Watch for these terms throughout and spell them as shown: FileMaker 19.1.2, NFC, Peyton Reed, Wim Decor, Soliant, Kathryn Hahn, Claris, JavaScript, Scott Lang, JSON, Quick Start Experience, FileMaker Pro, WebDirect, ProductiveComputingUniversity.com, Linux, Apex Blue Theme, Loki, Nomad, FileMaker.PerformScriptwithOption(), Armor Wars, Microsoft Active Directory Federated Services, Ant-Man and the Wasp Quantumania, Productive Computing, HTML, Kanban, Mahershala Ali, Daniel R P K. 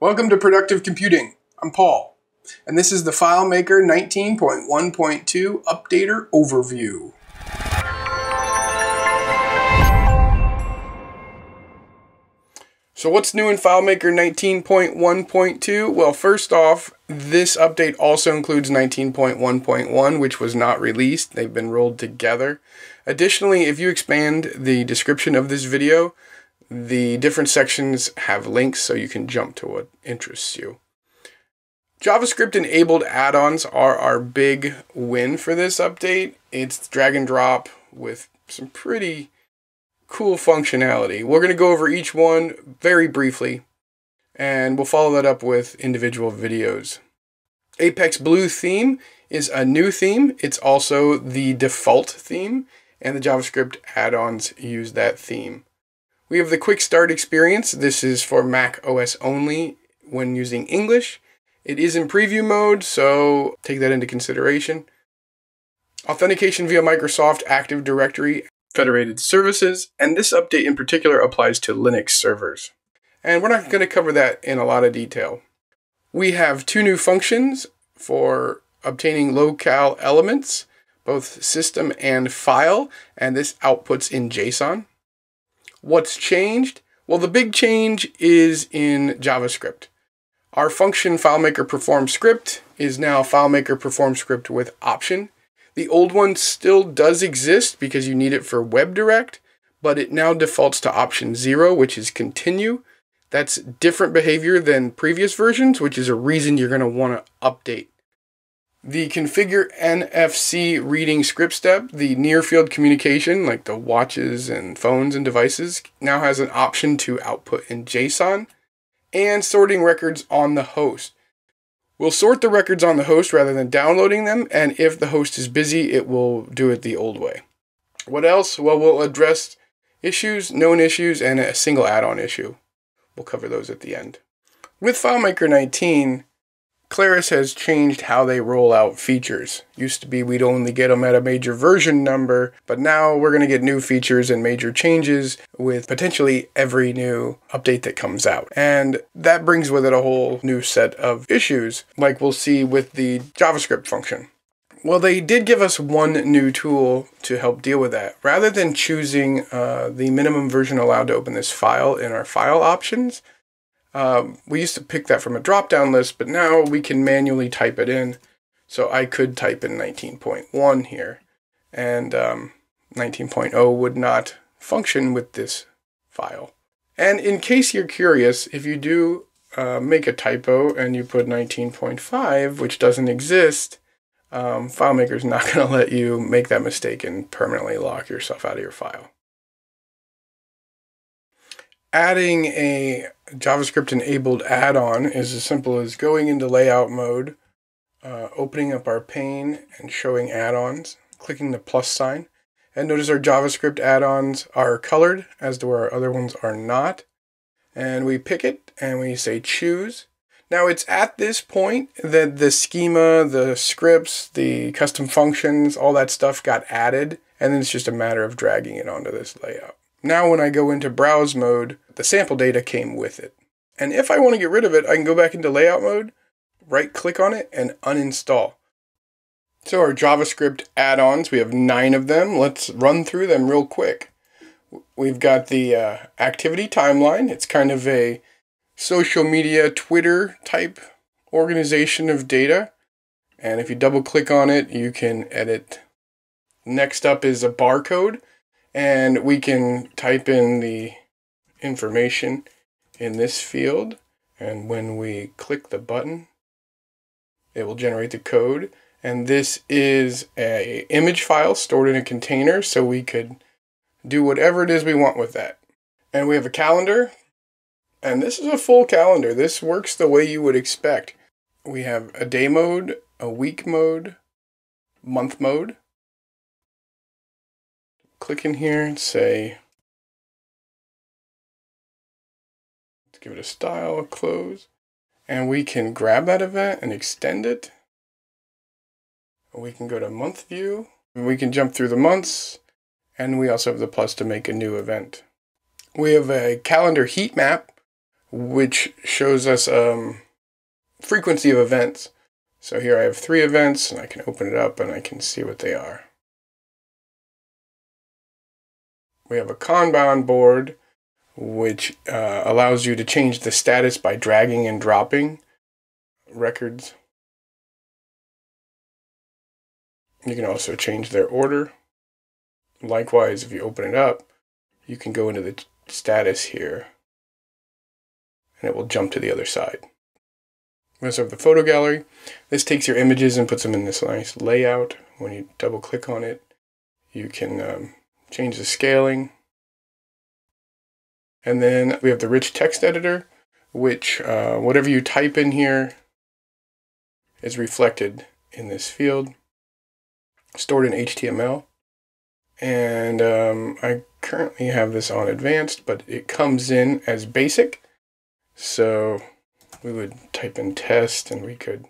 Welcome to Productive Computing. I'm Paul, and this is the FileMaker 19.1.2 Updater Overview. So what's new in FileMaker 19.1.2? Well, first off, this update also includes 19.1.1, which was not released. They've been rolled together. Additionally, if you expand the description of this video, the different sections have links so you can jump to what interests you. JavaScript-enabled add-ons are our big win for this update. It's drag and drop with some pretty cool functionality. We're going to go over each one very briefly, and we'll follow that up with individual videos. Apex Blue Theme is a new theme. It's also the default theme, and the JavaScript add-ons use that theme. We have the Quick Start experience. This is for Mac OS only when using English. It is in preview mode, so take that into consideration. Authentication via Microsoft Active Directory Federated Services, and this update in particular applies to Linux servers. And we're not going to cover that in a lot of detail. We have two new functions for obtaining locale elements, both system and file, and this outputs in JSON. What's changed? Well, the big change is in JavaScript. Our function FileMaker.PerformScript is now FileMaker.PerformScriptWithOption(). The old one still does exist because you need it for WebDirect, but it now defaults to option 0, which is continue. That's different behavior than previous versions, which is a reason you're going to want to update. The configure NFC reading script step, the near-field communication, like the watches and phones and devices, now has an option to output in JSON, and sorting records on the host. We'll sort the records on the host rather than downloading them, and if the host is busy, it will do it the old way. What else? Well, we'll address issues, known issues, and a single add-on issue. We'll cover those at the end. With FileMaker 19, Claris has changed how they roll out features. Used to be we'd only get them at a major version number, but now we're going to get new features and major changes with potentially every new update that comes out. And that brings with it a whole new set of issues, like we'll see with the JavaScript function. Well, they did give us one new tool to help deal with that. Rather than choosing the minimum version allowed to open this file in our file options, we used to pick that from a drop-down list, but now we can manually type it in. So I could type in 19.1 here, and 19.0 would not function with this file. And in case you're curious, if you do make a typo and you put 19.5, which doesn't exist, FileMaker's not going to let you make that mistake and permanently lock yourself out of your file. Adding a JavaScript-enabled add-on is as simple as going into layout mode, opening up our pane and showing add-ons, clicking the plus sign, and notice our JavaScript add-ons are colored, as do our other ones are not. And we pick it, and we say choose. Now it's at this point that the schema, the scripts, the custom functions, all that stuff got added, and then it's just a matter of dragging it onto this layout. Now when I go into browse mode, the sample data came with it. And if I want to get rid of it, I can go back into layout mode, right click on it, and uninstall. So our JavaScript add-ons, we have 9 of them. Let's run through them real quick. We've got the activity timeline. It's kind of a social media, Twitter type organization of data. And if you double click on it, you can edit. Next up is a barcode. And we can type in the information in this field. And when we click the button, it will generate the code. And this is an image file stored in a container, so we could do whatever it is we want with that. And we have a calendar. And this is a full calendar. This works the way you would expect. We have a day mode, a week mode, month mode. Click in here and say, let's give it a style, close, and we can grab that event and extend it. We can go to month view, and we can jump through the months, and we also have the plus to make a new event. We have a calendar heat map, which shows us frequency of events. So here I have 3 events, and I can open it up and I can see what they are. We have a Kanban board, which allows you to change the status by dragging and dropping records. You can also change their order. Likewise, if you open it up, you can go into the status here, and it will jump to the other side. We also have the photo gallery. This takes your images and puts them in this nice layout. When you double click on it, you can change the scaling. And then we have the rich text editor, which whatever you type in here is reflected in this field, stored in HTML. And I currently have this on advanced, but it comes in as basic. So we would type in test, and we could,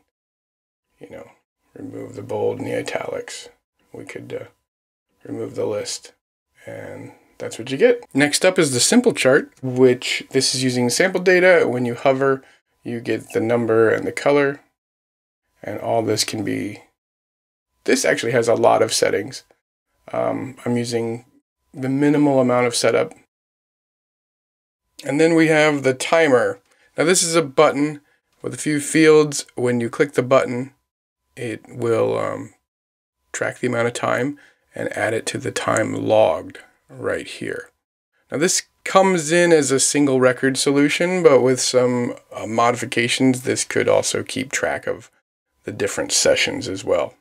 you know, remove the bold and the italics. We could remove the list, and that's what you get. Next up is the simple chart, which this is using sample data. When you hover, you get the number and the color, and all this can be, this actually has a lot of settings. I'm using the minimal amount of setup. And then we have the timer. Now this is a button with a few fields. When you click the button, it will track the amount of time and add it to the time logged right here. Now this comes in as a single record solution, but with some modifications, this could also keep track of the different sessions as well.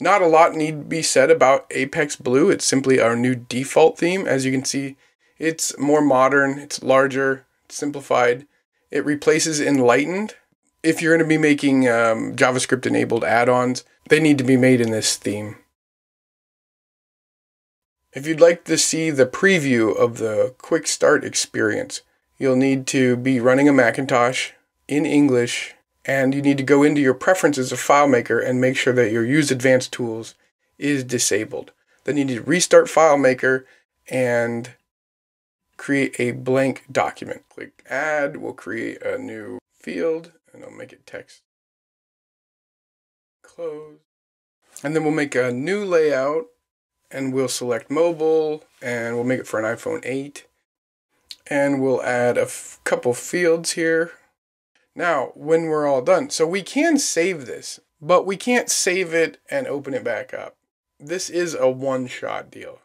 Not a lot need to be said about Apex Blue. It's simply our new default theme. As you can see, it's more modern, it's larger, simplified. It replaces Enlightened. If you're going to be making JavaScript enabled add-ons, they need to be made in this theme. If you'd like to see the preview of the quick start experience, you'll need to be running a Macintosh in English, and you need to go into your preferences of FileMaker and make sure that your Use Advanced Tools is disabled. Then you need to restart FileMaker and create a blank document. Click add, we'll create a new field, and I'll make it text. Close. And then we'll make a new layout, and we'll select mobile, and we'll make it for an iPhone 8. And we'll add a couple fields here. Now, when we're all done, so we can save this, but we can't save it and open it back up. This is a one-shot deal.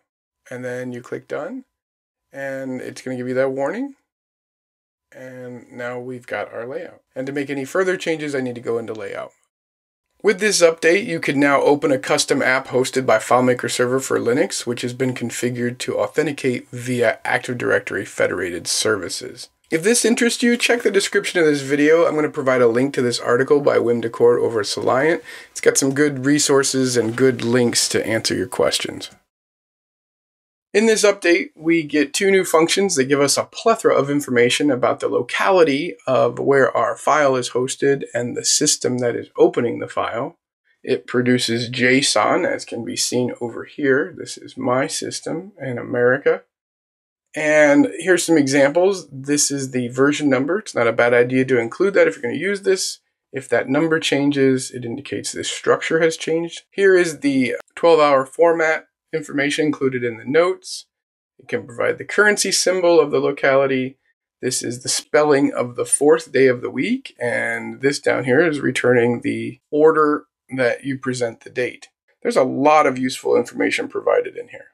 And then you click done. And it's going to give you that warning. And now we've got our layout. And to make any further changes, I need to go into layout. With this update, you can now open a custom app hosted by FileMaker Server for Linux, which has been configured to authenticate via Active Directory Federated Services. If this interests you, check the description of this video. I'm going to provide a link to this article by Wim Decor over at Soliant. It's got some good resources and good links to answer your questions. In this update, we get 2 new functions that give us a plethora of information about the locality of where our file is hosted and the system that is opening the file. It produces JSON, as can be seen over here. This is my system in America. And here's some examples. This is the version number. It's not a bad idea to include that if you're going to use this. If that number changes, it indicates this structure has changed. Here is the 12-hour format information included in the notes. It can provide the currency symbol of the locality. This is the spelling of the 4th day of the week, and this down here is returning the order that you present the date. There's a lot of useful information provided in here.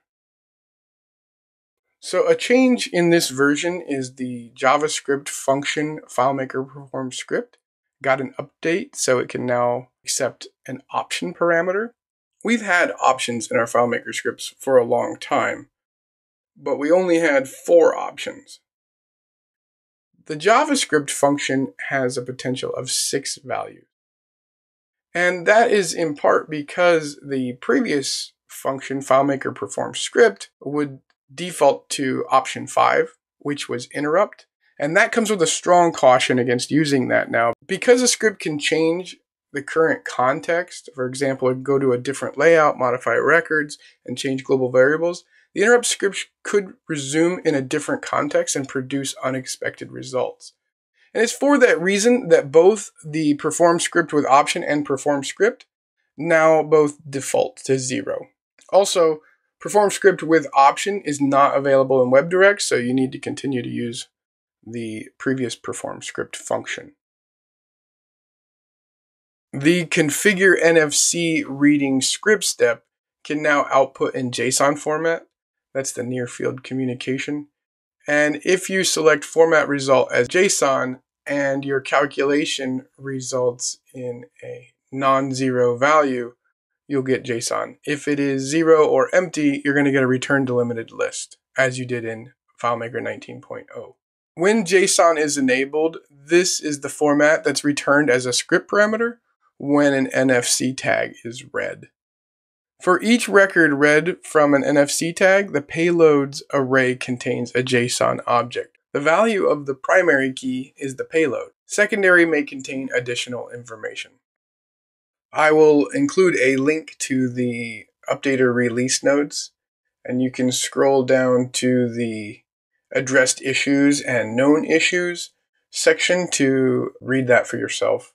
So a change in this version is the JavaScript function FileMaker.PerformScript got an update, so it can now accept an option parameter. We've had options in our FileMaker scripts for a long time, but we only had 4 options. The JavaScript function has a potential of 6 values. And that is in part because the previous function, FileMaker.PerformScript, would default to option 5, which was interrupt. And that comes with a strong caution against using that now. Because a script can change the current context, for example, go to a different layout, modify records, and change global variables, The interrupt script could resume in a different context and produce unexpected results. And it's for that reason that both the perform script with option and perform script now both default to 0. Also, perform script with option is not available in WebDirect, so you need to continue to use the previous perform script function. The configure NFC reading script step can now output in JSON format. That's the near field communication. And if you select format result as JSON and your calculation results in a non-zero value, you'll get JSON. If it is 0 or empty, you're going to get a return delimited list, as you did in FileMaker 19.0. When JSON is enabled, this is the format that's returned as a script parameter when an NFC tag is read. For each record read from an NFC tag, the payloads array contains a JSON object. The value of the primary key is the payload. Secondary may contain additional information. I will include a link to the updater release notes, and you can scroll down to the addressed issues and known issues section to read that for yourself.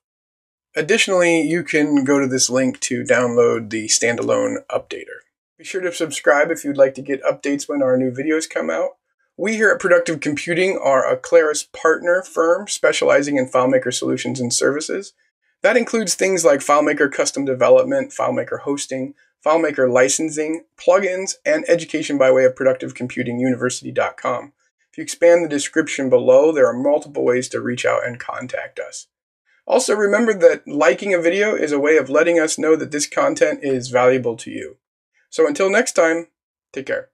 Additionally, you can go to this link to download the standalone updater. Be sure to subscribe if you'd like to get updates when our new videos come out. We here at Productive Computing are a Claris partner firm specializing in FileMaker solutions and services. That includes things like FileMaker custom development, FileMaker hosting, FileMaker licensing, plugins, and education by way of ProductiveComputingUniversity.com. If you expand the description below, there are multiple ways to reach out and contact us. Also, remember that liking a video is a way of letting us know that this content is valuable to you. So until next time, take care.